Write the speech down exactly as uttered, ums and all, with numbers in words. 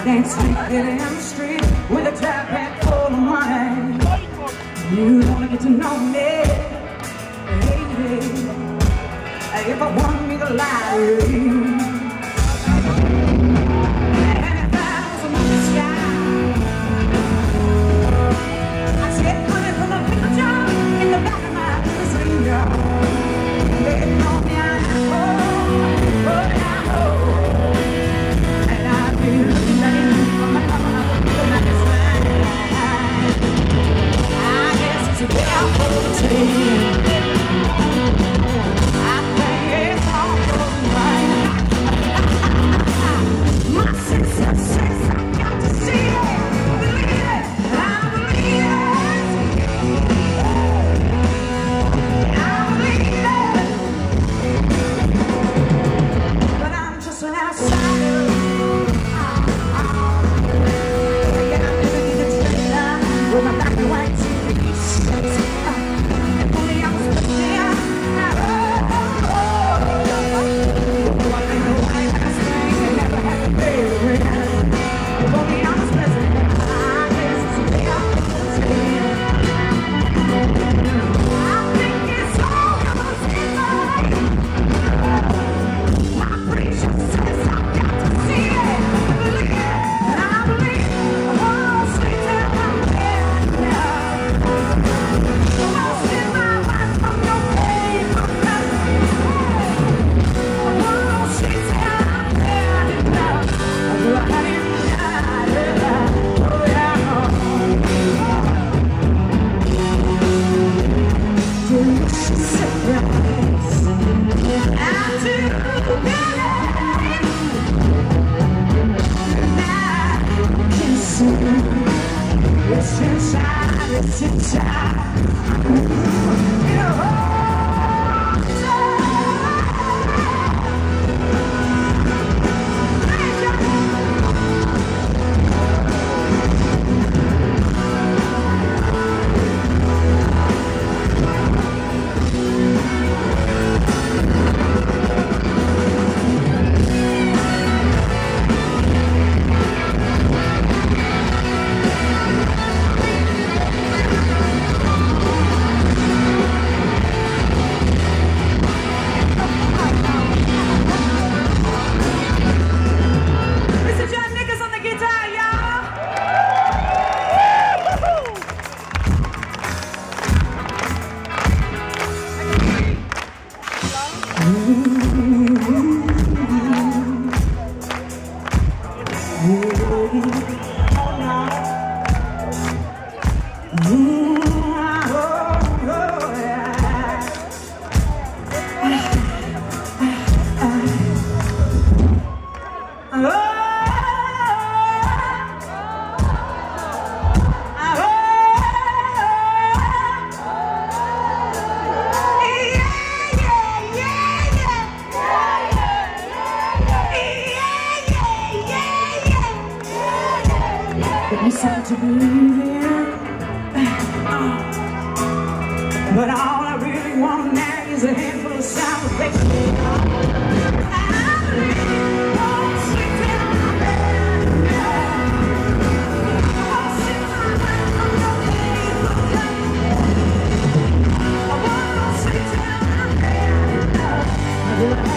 I dance naked in the street with a trap hat full of wine. You wanna get to know me, baby. If I want me to lie, it's inside, it's inside. It was hard to believe in, but all I really want now is a handful of salvation. I